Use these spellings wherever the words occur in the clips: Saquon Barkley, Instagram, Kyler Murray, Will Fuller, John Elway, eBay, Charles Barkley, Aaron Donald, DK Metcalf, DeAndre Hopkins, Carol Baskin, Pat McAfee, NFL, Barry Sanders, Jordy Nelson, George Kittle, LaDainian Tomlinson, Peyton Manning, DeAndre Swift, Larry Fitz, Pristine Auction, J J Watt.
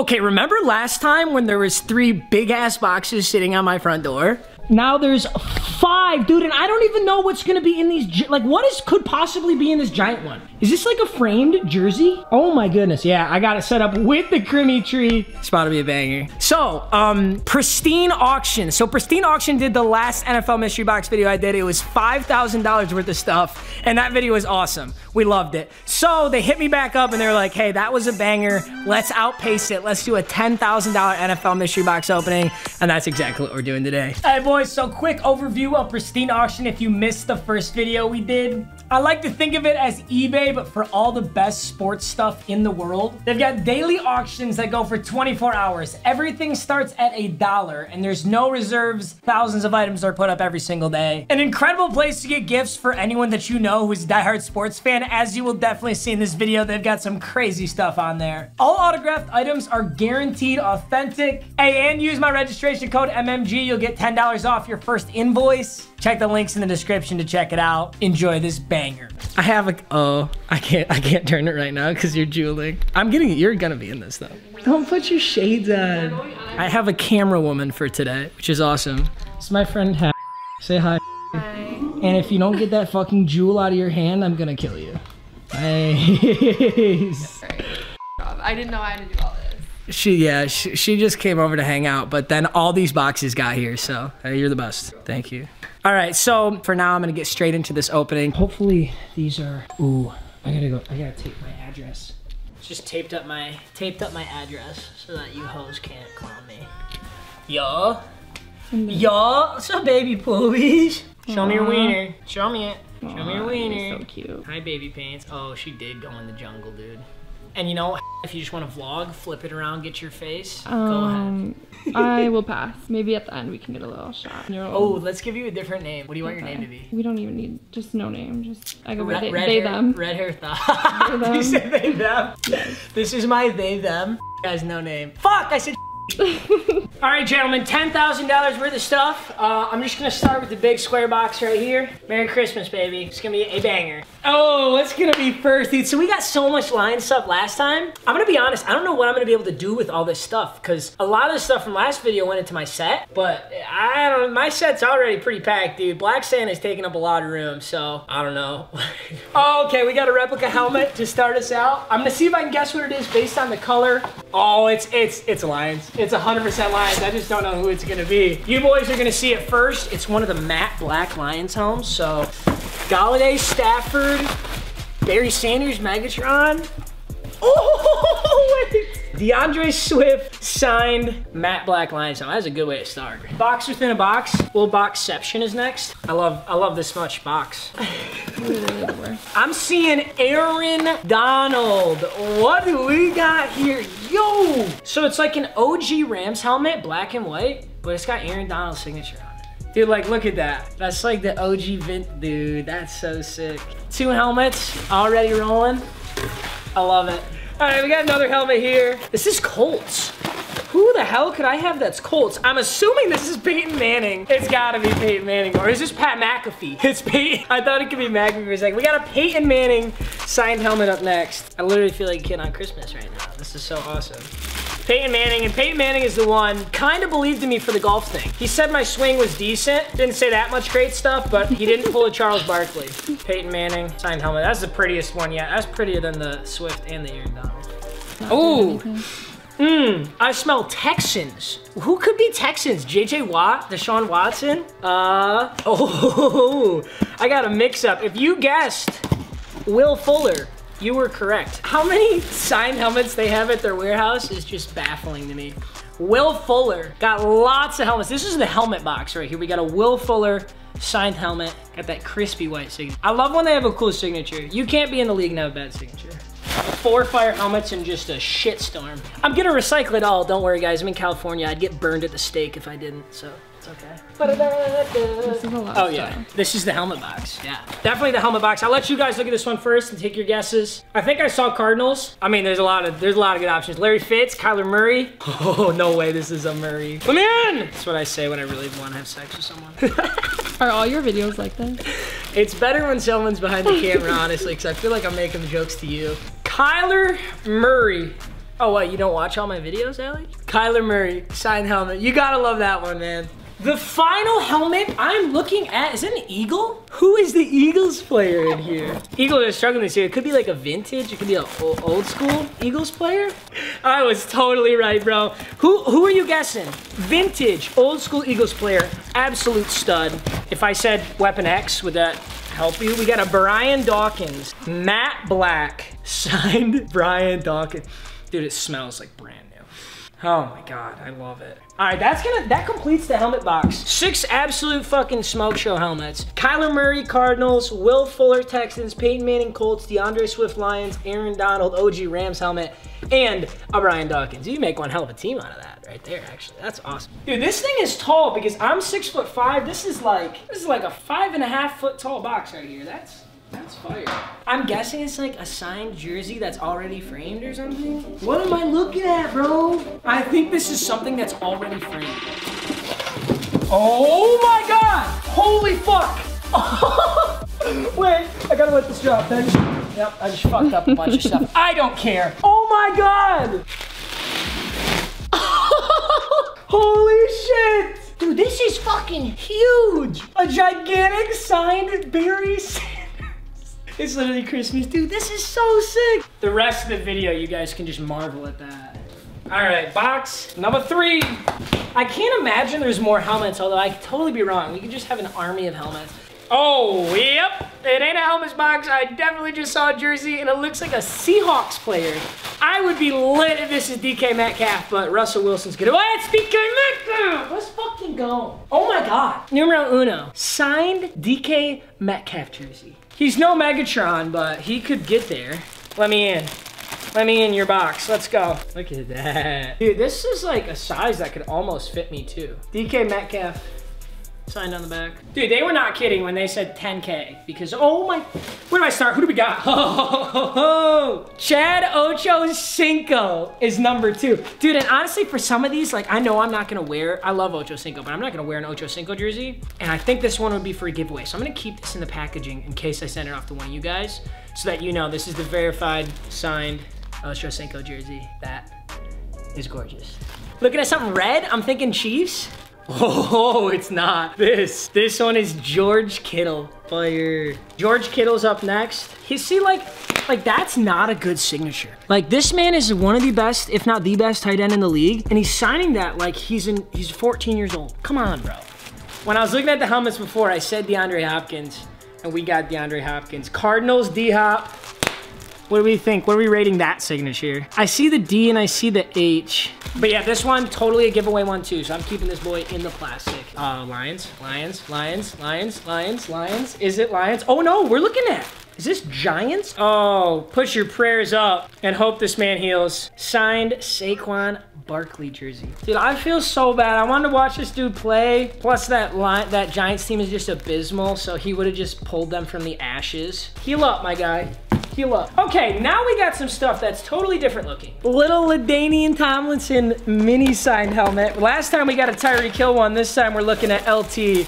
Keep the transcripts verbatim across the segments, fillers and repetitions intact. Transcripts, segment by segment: Okay, remember last time when there was three big-ass boxes sitting on my front door? Now there's five, dude, and I don't even know what's gonna be in these, like what is could possibly be in this giant one? Is this like a framed jersey? Oh my goodness, yeah, I got it set up with the Crimmy tree. It's about to be a banger. So, um, Pristine Auction. So Pristine Auction did the last N F L mystery box video I did. It was five thousand dollars worth of stuff, and that video was awesome. We loved it. So they hit me back up and they were like, hey, that was a banger. Let's outpace it. Let's do a ten thousand dollar N F L mystery box opening, and that's exactly what we're doing today. Hey, boys. So quick overview of Pristine Auction if you missed the first video we did. I like to think of it as eBay, but for all the best sports stuff in the world. They've got daily auctions that go for twenty-four hours. Everything starts at a dollar and there's no reserves. Thousands of items are put up every single day. An incredible place to get gifts for anyone that you know who's a diehard sports fan. As you will definitely see in this video, they've got some crazy stuff on there. All autographed items are guaranteed authentic. Hey, and use my registration code M M G. You'll get ten dollars off. off your first invoice. Check the links in the description to check it out. Enjoy this banger. I have a, oh, I can't, I can't turn it right now because you're jeweling. I'm getting, you're gonna be in this though. Don't put your shades on. I have a camera woman for today, which is awesome. It's my friend, ha say hi. Hi. And if you don't get that fucking jewel out of your hand, I'm gonna kill you. Nice. I didn't know how to do all this. She, yeah, she, she just came over to hang out, but then all these boxes got here, so hey, you're the best. Thank you. All right, so for now, I'm gonna get straight into this opening. Hopefully these are, ooh, I gotta go, I gotta tape my address. Just taped up my, taped up my address so that you hoes can't clown me. Yo, yo, what's up, baby poobies? Show me your wiener, show me it, show aww, me your wiener. So cute. Hi, baby pants. Oh, she did go in the jungle, dude. And you know, if you just want to vlog, flip it around, get your face, um, go ahead. I will pass. Maybe at the end we can get a little shot. You're oh, old. Let's give you a different name. What do you okay. want your name to be? We don't even need, just no name. Just, I go red, with they, red they hair, them. Red hair thought. Did you say they, them? Yes. This is my they, them. Guys, no name. Fuck, I said all right, gentlemen, ten thousand dollars worth of stuff. Uh, I'm just gonna start with the big square box right here. Merry Christmas, baby. It's gonna be a banger. Oh, what's gonna be first, dude? So we got so much line stuff last time. I'm gonna be honest, I don't know what I'm gonna be able to do with all this stuff because a lot of the stuff from last video went into my set, but I don't know, my set's already pretty packed, dude. Black Santa's taking up a lot of room, so I don't know. Oh, okay, we got a replica helmet to start us out. I'm gonna see if I can guess what it is based on the color. Oh, it's, it's, it's Lions. It's one hundred percent Lions. I just don't know who it's gonna be. You boys are gonna see it first. It's one of the matte black Lions homes. So Galladay, Stafford, Barry Sanders, Megatron. Oh, wait. DeAndre Swift signed matte black Lions home. That's a good way to start. Box within a box. Well, boxception is next. I love, I love this much box. I'm seeing Aaron Donald. What do we got here? Yo! So it's like an O G Rams helmet, black and white, but it's got Aaron Donald's signature on it. Dude, like, look at that. That's like the O G Vint, dude. That's so sick. Two helmets already rolling. I love it. All right, we got another helmet here. This is Colts. Who the hell could I have that's Colts? I'm assuming this is Peyton Manning. It's gotta be Peyton Manning, or is this Pat McAfee? It's Peyton. I thought it could be McAfee for a second. We got a Peyton Manning signed helmet up next. I literally feel like a kid on Christmas right now. This is so awesome. Peyton Manning, and Peyton Manning is the one kind of believed in me for the golf thing. He said my swing was decent. Didn't say that much great stuff, but he didn't pull a Charles Barkley. Peyton Manning, signed helmet. That's the prettiest one yet. That's prettier than the Swift and the Aaron Donald. Oh, mmm, I smell Texans. Who could be Texans? J J Watt, Deshaun Watson? Uh, oh, I got a mix up. If you guessed Will Fuller, you were correct. How many signed helmets they have at their warehouse is just baffling to me. Will Fuller got lots of helmets. This is the helmet box right here. We got a Will Fuller signed helmet. Got that crispy white signature. I love when they have a cool signature. You can't be in the league and have a bad signature. Four fire helmets and just a shitstorm. I'm gonna recycle it all. Don't worry, guys. I'm in California. I'd get burned at the stake if I didn't, so. It's okay. This is a lot. Oh yeah, stuff. This is the helmet box, yeah. Definitely the helmet box. I'll let you guys look at this one first and take your guesses. I think I saw Cardinals. I mean, there's a lot of there's a lot of good options. Larry Fitz, Kyler Murray. Oh, no way this is a Murray. Come in! That's what I say when I really want to have sex with someone. Are all your videos like that? It's better when someone's behind the camera, honestly, because I feel like I'm making the jokes to you. Kyler Murray. Oh, what, you don't watch all my videos, Allie? Kyler Murray, signed helmet. You gotta love that one, man. The final helmet I'm looking at, is it an Eagle? Who is the Eagles player in here? Eagles are struggling this year. It could be like a vintage, it could be an old school Eagles player. I was totally right, bro. Who, who are you guessing? Vintage, old school Eagles player, absolute stud. If I said Weapon X, would that help you? We got a Brian Dawkins, matte black, signed Brian Dawkins. Dude, it smells like brand new. Oh my God, I love it. All right, that's gonna, that completes the helmet box. Six absolute fucking smoke show helmets. Kyler Murray, Cardinals. Will Fuller, Texans. Peyton Manning, Colts. DeAndre Swift, Lions. Aaron Donald, O G, Rams helmet. And a Brian Dawkins. You make one hell of a team out of that right there, actually. That's awesome. Dude, this thing is tall because I'm six foot five. This is like, this is like a five and a half foot tall box right here. That's, that's fire. I'm guessing it's like a signed jersey that's already framed or something. What am I looking at, bro? I think this is something that's already framed. Oh my God! Holy fuck! Wait, I gotta let this drop. Then, yep, I just fucked up a bunch of stuff. I don't care. Oh my God! Holy shit! Dude, this is fucking huge. A gigantic signed Barry Sanders. It's literally Christmas. Dude, this is so sick. The rest of the video, you guys can just marvel at that. All right, box number three. I can't imagine there's more helmets, although I could totally be wrong. We could just have an army of helmets. Oh, yep. It ain't a helmets box. I definitely just saw a jersey, and it looks like a Seahawks player. I would be lit if this is D K Metcalf, but Russell Wilson's good. Oh, it's D K Metcalf. Let's fucking go. Oh my God. Numero uno. Signed D K Metcalf jersey. He's no Megatron, but he could get there. Let me in. Let me in your box. Let's go. Look at that. Dude, this is like a size that could almost fit me too. D K Metcalf signed on the back. Dude, they were not kidding when they said ten K because, oh my, where do I start? Who do we got? Oh, Chad Ochocinco is number two. Dude, and honestly, for some of these, like I know I'm not gonna wear, I love Ochocinco, but I'm not gonna wear an Ochocinco jersey. And I think this one would be for a giveaway. So I'm gonna keep this in the packaging in case I send it off to one of you guys so that you know this is the verified signed Ochocinco jersey. That is gorgeous. Looking at something red, I'm thinking Chiefs. Oh, it's not this. This one is George Kittle player. George Kittle's up next. You see, like, like that's not a good signature. Like this man is one of the best, if not the best tight end in the league. And he's signing that like he's in, he's fourteen years old. Come on, bro. When I was looking at the helmets before, I said DeAndre Hopkins and we got DeAndre Hopkins. Cardinals, D-Hop. What do we think? What are we rating that signature? I see the D and I see the H. But yeah, this one, totally a giveaway one too. So I'm keeping this boy in the plastic. Uh, Lions, Lions, Lions, Lions, Lions, Lions. Is it Lions? Oh no, we're looking at, is this Giants? Oh, put your prayers up and hope this man heals. Signed Saquon Barkley jersey. Dude, I feel so bad. I wanted to watch this dude play. Plus that line, that Giants team is just abysmal. So he would have just pulled them from the ashes. Heal up, my guy. Heal up. Okay, now we got some stuff that's totally different looking. Little LaDainian Tomlinson mini signed helmet. Last time we got a Tyree Kill one. This time we're looking at L T.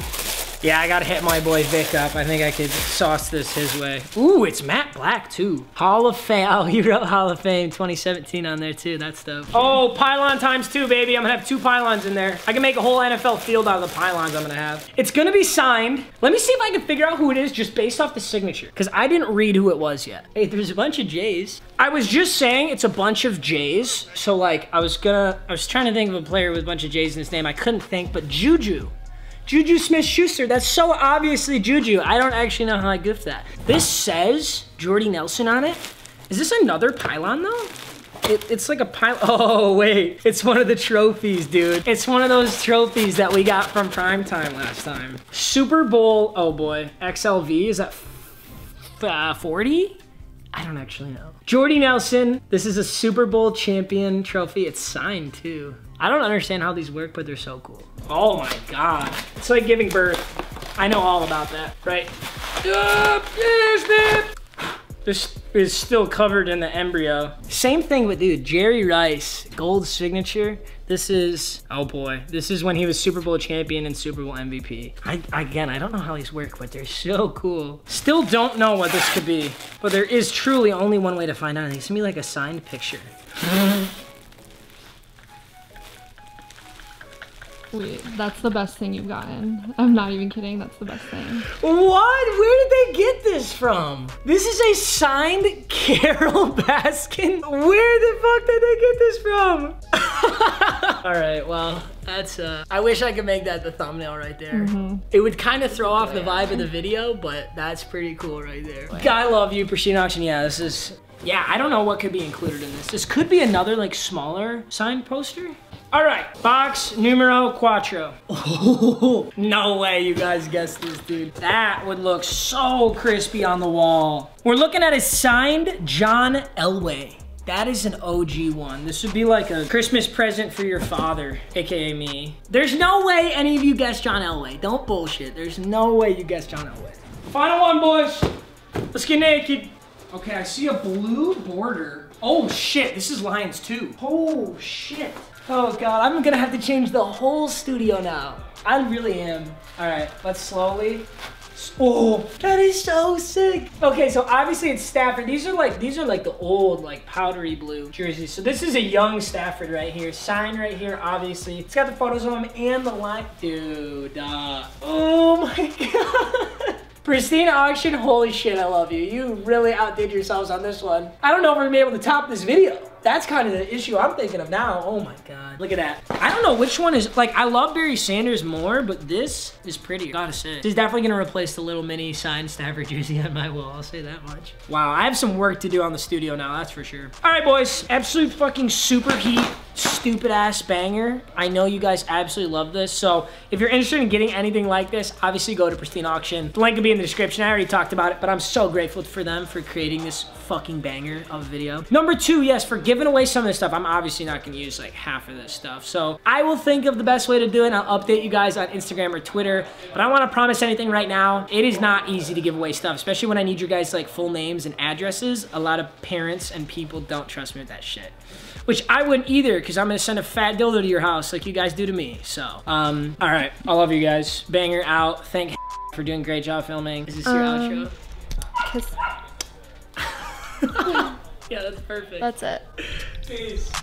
Yeah, I gotta hit my boy Vic up. I think I could sauce this his way. Ooh, it's matte black too. Hall of Fame. Oh, he wrote Hall of Fame twenty seventeen on there too. That's dope. Oh, pylon times two, baby. I'm gonna have two pylons in there. I can make a whole N F L field out of the pylons I'm gonna have. It's gonna be signed. Let me see if I can figure out who it is just based off the signature, because I didn't read who it was yet. Hey, there's a bunch of J's. I was just saying it's a bunch of J's. So like, I was gonna, I was trying to think of a player with a bunch of J's in his name. I couldn't think, but Juju. Juju Smith Schuster, that's so obviously Juju. I don't actually know how I goofed that. This says Jordy Nelson on it. Is this another pylon though? It, it's like a pylon, oh wait. It's one of the trophies, dude. It's one of those trophies that we got from primetime last time. Super Bowl, oh boy, X L V, is that uh, forty? I don't actually know. Jordy Nelson, this is a Super Bowl champion trophy. It's signed too. I don't understand how these work, but they're so cool. Oh my God. It's like giving birth. I know all about that, right? This is still covered in the embryo. Same thing with, dude, Jerry Rice, gold signature. This is, oh boy, this is when he was Super Bowl champion and Super Bowl M V P. I, again, I don't know how these work, but they're so cool. Still don't know what this could be, but there is truly only one way to find out. It's gonna be like a signed picture. Wait, that's the best thing you've gotten. I'm not even kidding, that's the best thing. What? Where did they get this from? This is a signed Carol Baskin. Where the fuck did they get this from? All right, well, that's, uh, I wish I could make that the thumbnail right there. Mm-hmm. It would kind of throw off the vibe of the video, but that's pretty cool right there. I love you, Pristine Auction. Yeah, this is, yeah, I don't know what could be included in this. This could be another, like, smaller signed poster. All right, box numero cuatro. Oh, no way you guys guessed this, dude. That would look so crispy on the wall. We're looking at a signed John Elway. That is an O G one. This would be like a Christmas present for your father, A K A me. There's no way any of you guessed John Elway. Don't bullshit. There's no way you guessed John Elway. Final one, boys. Let's get naked. Okay, I see a blue border. Oh shit, this is Lions too. Oh shit. Oh God, I'm gonna have to change the whole studio now. I really am. All right, let's slowly. Oh, that is so sick. Okay, so obviously it's Stafford. These are like, these are like the old, like powdery blue jerseys. So this is a young Stafford right here. Sign right here, obviously. It's got the photos of him and the line. Dude, uh, oh my God. Pristine Auction, holy shit, I love you. You really outdid yourselves on this one. I don't know if we're gonna be able to top this video. That's kind of the issue I'm thinking of now. Oh my God, look at that. I don't know which one is, like, I love Barry Sanders more, but this is pretty, gotta say. This is definitely gonna replace the little mini signed Stafford jersey on my wall, I'll say that much. Wow, I have some work to do on the studio now, that's for sure. All right, boys, absolute fucking super heat. Stupid ass banger. I know you guys absolutely love this. So if you're interested in getting anything like this, obviously go to Pristine Auction. The link will be in the description. I already talked about it, but I'm so grateful for them for creating this fucking banger of a video. Number two, yes, for giving away some of this stuff. I'm obviously not gonna use like half of this stuff. So I will think of the best way to do it. And I'll update you guys on Instagram or Twitter, but I wanna promise anything right now. It is not easy to give away stuff, especially when I need your guys like full names and addresses. A lot of parents and people don't trust me with that shit, which I wouldn't either, because I'm gonna send a fat dildo to your house like you guys do to me. So, um, all right, I love you guys. Banger out. Thank for doing a great job filming. Is this your um, outro? Kiss. Yeah, that's perfect. That's it. Peace.